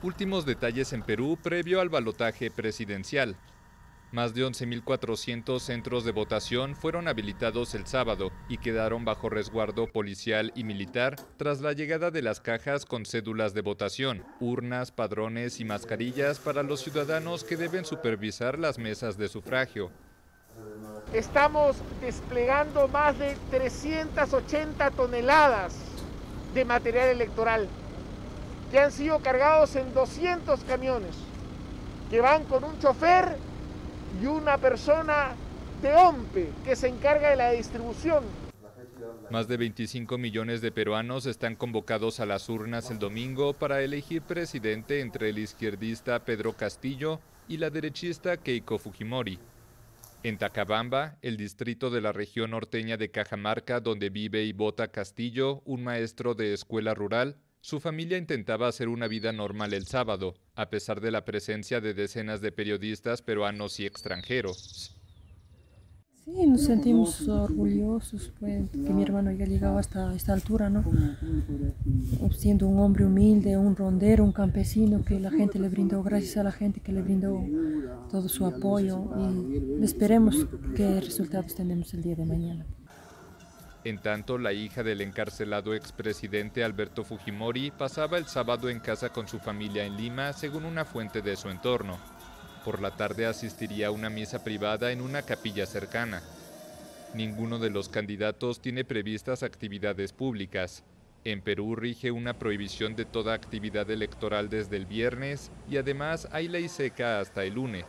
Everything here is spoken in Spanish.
Últimos detalles en Perú previo al balotaje presidencial. Más de 11.400 centros de votación fueron habilitados el sábado y quedaron bajo resguardo policial y militar tras la llegada de las cajas con cédulas de votación, urnas, padrones y mascarillas para los ciudadanos que deben supervisar las mesas de sufragio. Estamos desplegando más de 380 toneladas de material electoral que han sido cargados en 200 camiones que van con un chofer y una persona de ONPE que se encarga de la distribución. Más de 25 millones de peruanos están convocados a las urnas el domingo para elegir presidente entre el izquierdista Pedro Castillo y la derechista Keiko Fujimori. En Tacabamba, el distrito de la región norteña de Cajamarca, donde vive y vota Castillo, un maestro de escuela rural, su familia intentaba hacer una vida normal el sábado, a pesar de la presencia de decenas de periodistas peruanos y extranjeros. Sí, nos sentimos orgullosos, pues, que mi hermano haya llegado hasta esta altura, ¿no? Siendo un hombre humilde, un rondero, un campesino, que la gente le brindó, gracias a la gente que le brindó todo su apoyo, y esperemos qué resultados tenemos el día de mañana. En tanto, la hija del encarcelado expresidente Alberto Fujimori pasaba el sábado en casa con su familia en Lima, según una fuente de su entorno. Por la tarde asistiría a una misa privada en una capilla cercana. Ninguno de los candidatos tiene previstas actividades públicas. En Perú rige una prohibición de toda actividad electoral desde el viernes y además hay ley seca hasta el lunes.